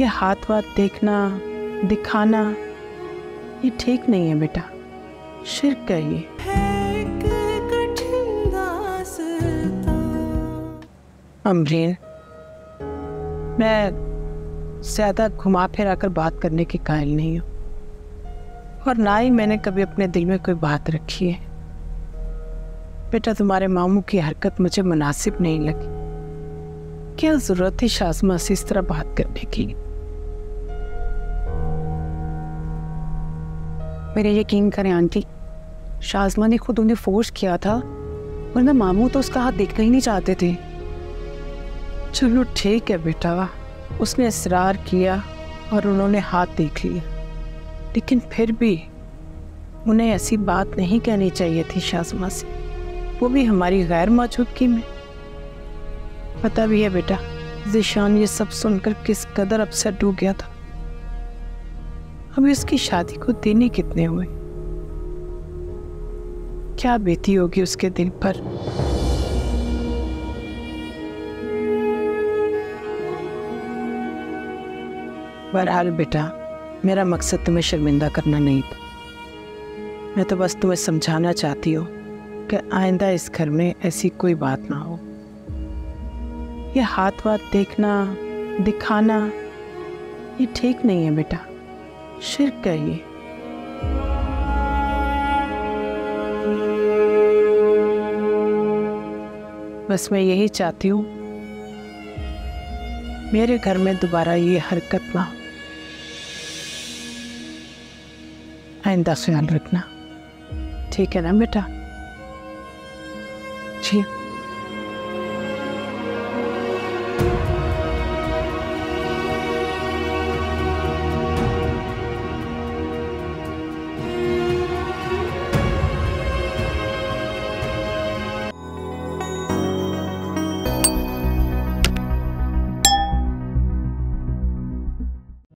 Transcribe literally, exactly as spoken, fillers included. ये हाथ वाथ देखना दिखाना ये ठीक नहीं है बेटा, शिर्क करिए। अमरीन, मैं ज़्यादा घुमा फिरा कर बात करने के कायल नहीं हूँ और ना ही मैंने कभी अपने दिल में कोई बात रखी है। बेटा, तुम्हारे मामू की हरकत मुझे मुनासिब नहीं लगी। क्या ज़रूरत थी शाज़मा से इस तरह बात करने की? मेरे यकीन करें आंटी, शाज़मा ने खुद उन्हें फोर्स किया था, वरना मामू तो उसका हाथ देखना ही नहीं चाहते थे। चलो ठीक है बेटा, उसने इसरार किया और उन्होंने हाथ देख लिया, लेकिन फिर भी उन्हें ऐसी बात नहीं कहनी चाहिए थी शाज़मा से, वो भी हमारी गैर मौजूदगी में। पता भी है बेटा, ज़िशान ये सब सुनकर किस कदर अपसेट हो गया था। अभी उसकी शादी को दिन ही कितने हुए, क्या बीती होगी उसके दिल पर। बहरहाल बेटा, मेरा मकसद तुम्हें शर्मिंदा करना नहीं था, मैं तो बस तुम्हें समझाना चाहती हूँ कि आइंदा इस घर में ऐसी कोई बात ना हो। ये हाथ वाथ देखना दिखाना ये ठीक नहीं है बेटा, शिर्क करिए। बस मैं यही चाहती हूँ मेरे घर में दोबारा ये हरकत ना हो। आइंदा ख्याल रखना, ठीक है ना बेटा? जी।